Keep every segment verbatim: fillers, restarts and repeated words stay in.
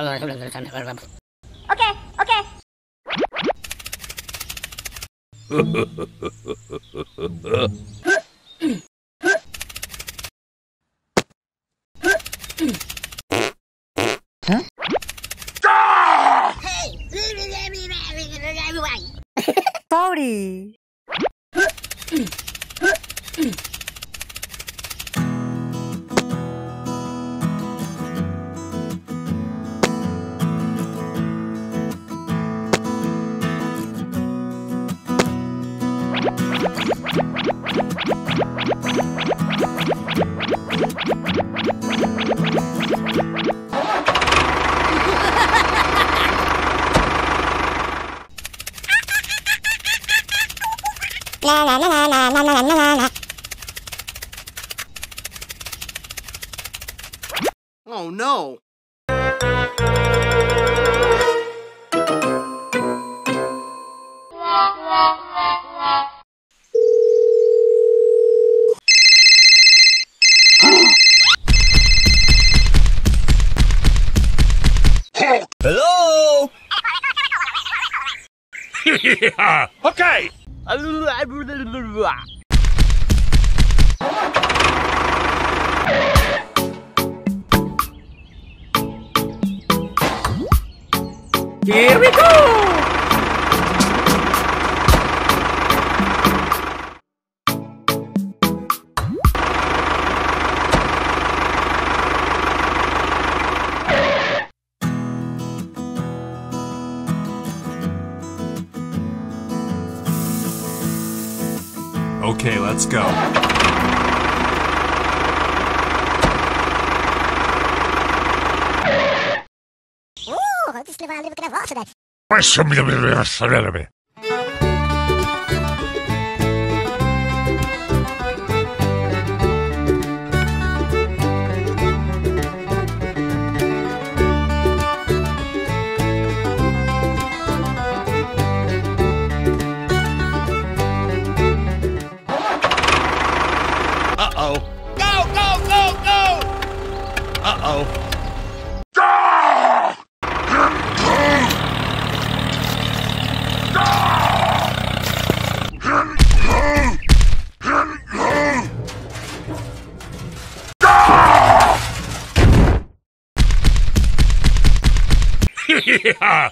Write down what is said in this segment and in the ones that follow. Okay, okay. Huh? Hey! Sorry. La la la la la la la la la. Oh no. Hello. Yeah. Okay. Here we go! Okay, let's go. Uh, this levar livro gravosa, né? Uh-oh. Go, go, go, go! Uh-oh. Ah! Ah! Yeah!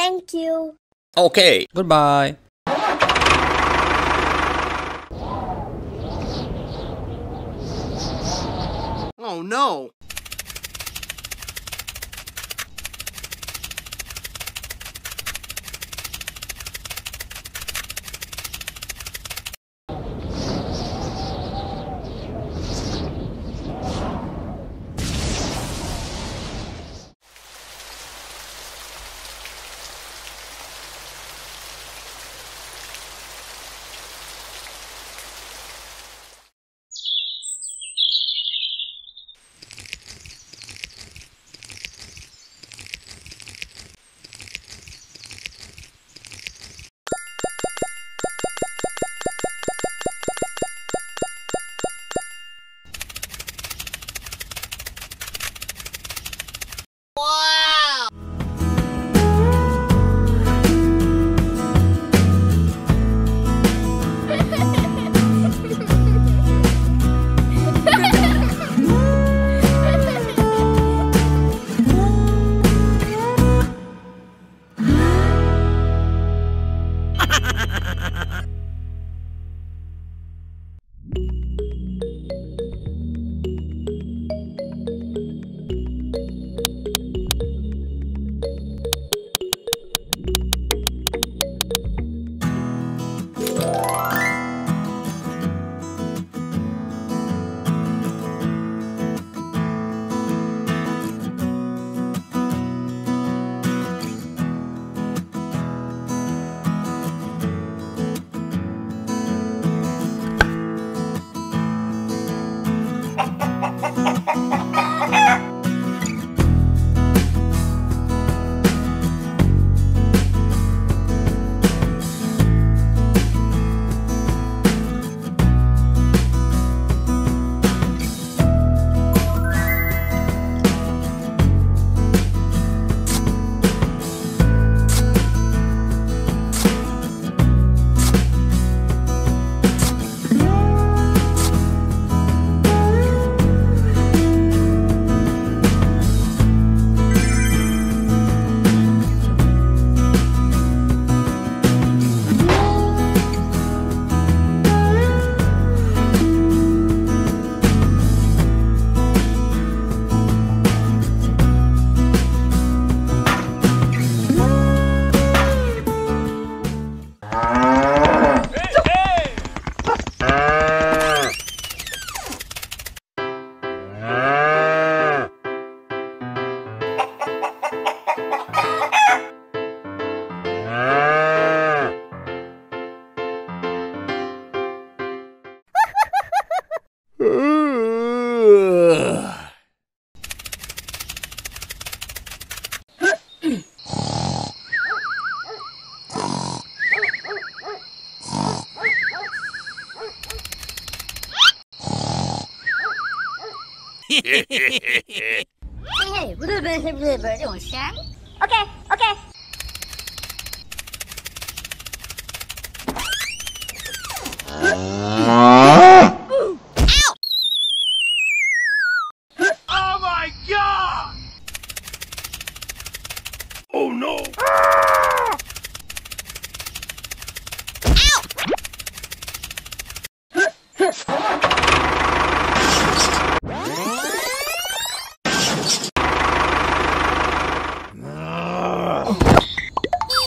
Thank you. Okay. Goodbye. Oh no. Ugh. Okay, okay.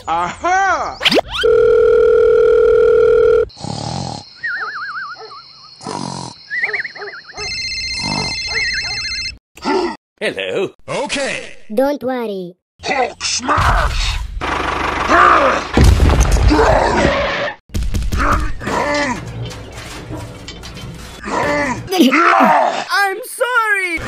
Aha! Hello. Okay. Don't worry. Hulk smash! I'm sorry. Sorry. I'm sorry.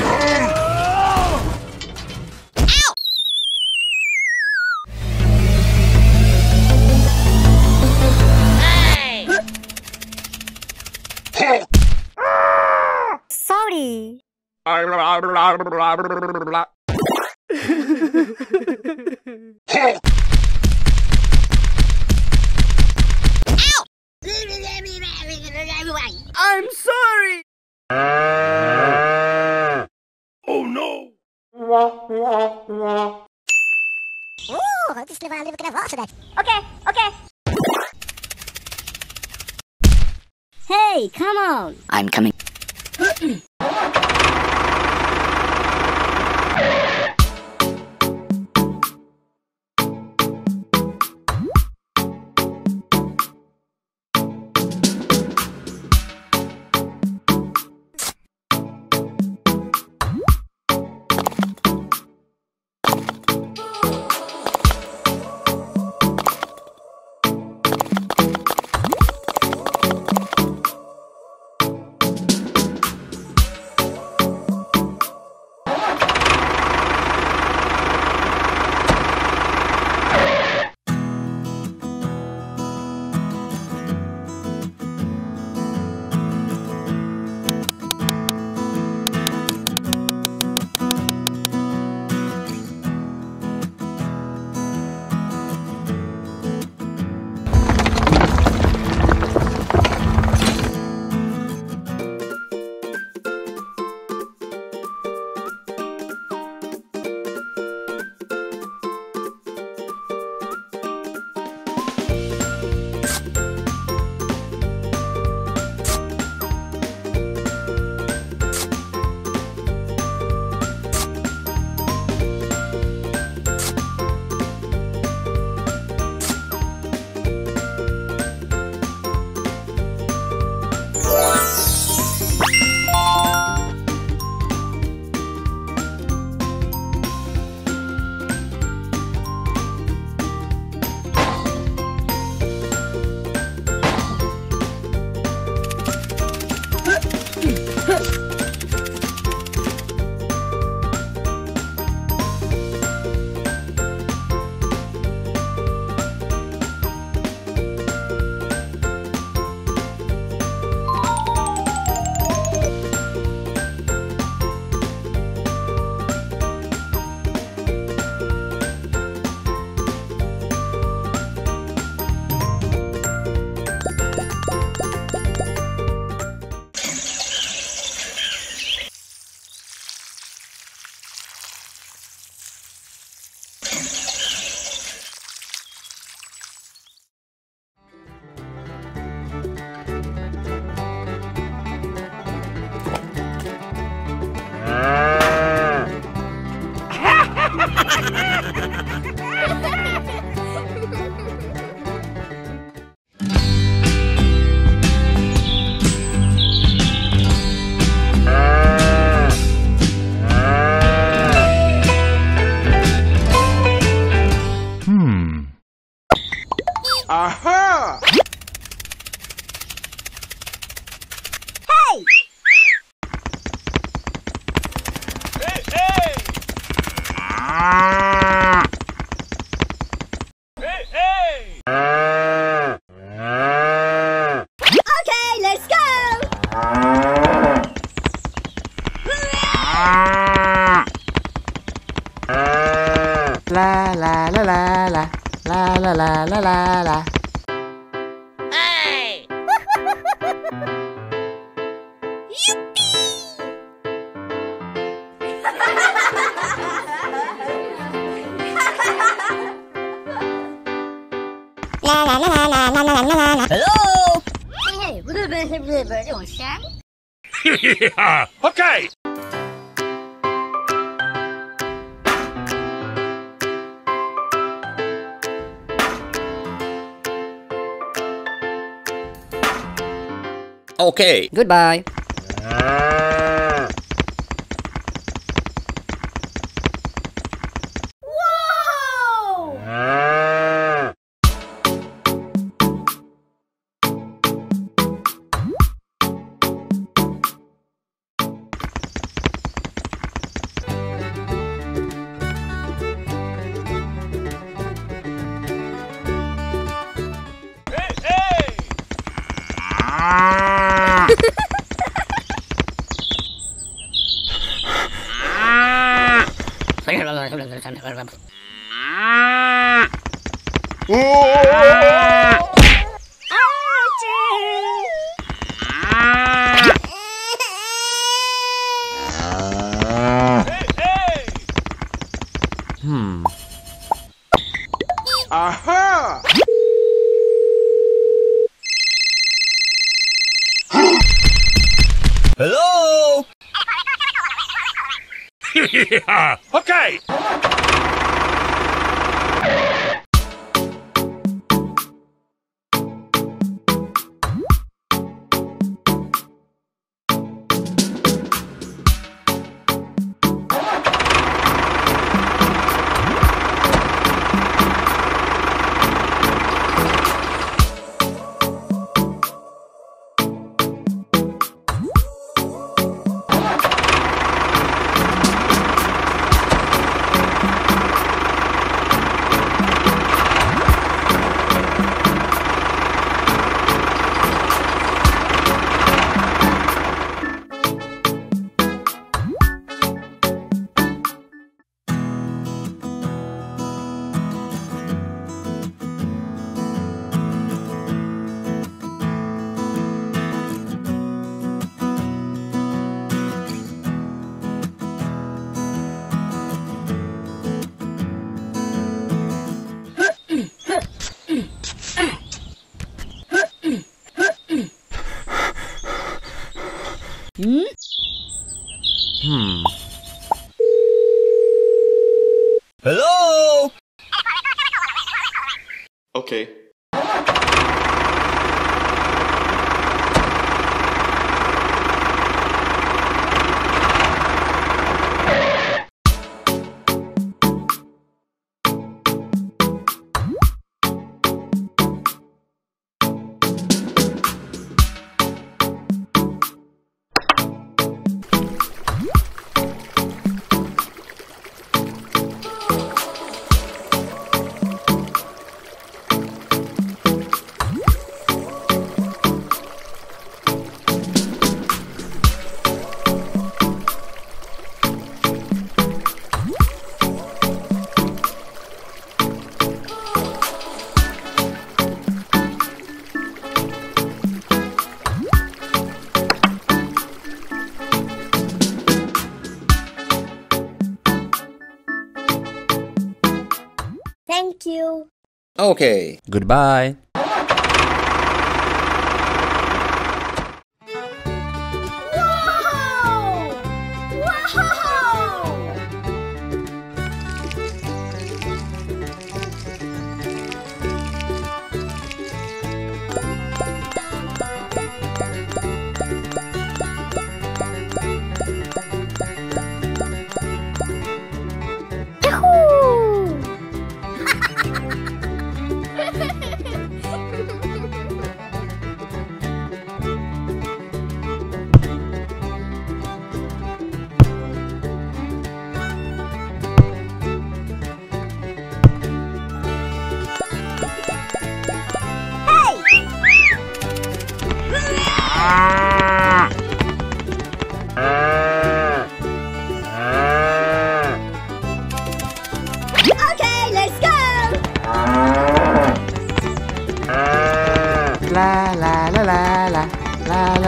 Uh, oh no. Oh, antes de levar a livro que na né? Okay, okay. Hey, come on. I'm coming. La la la la la la la la la la la. Hey! La la la la la la la la. Hello. Hey, blue bird, blue bird, don't shine. Yeah. Okay. Okay. Goodbye. Wow. Wow. Hey, hey. Ah. Hmm. Aha! Hello? Yeah. Okay. Hmm. Hello? Okay. Thank you. Okay. Goodbye.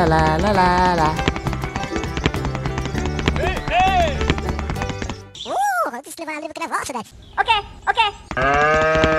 lá, lá, lá, lá. Uh, eu preciso levar a livro que é vossa, né? Ok, ok.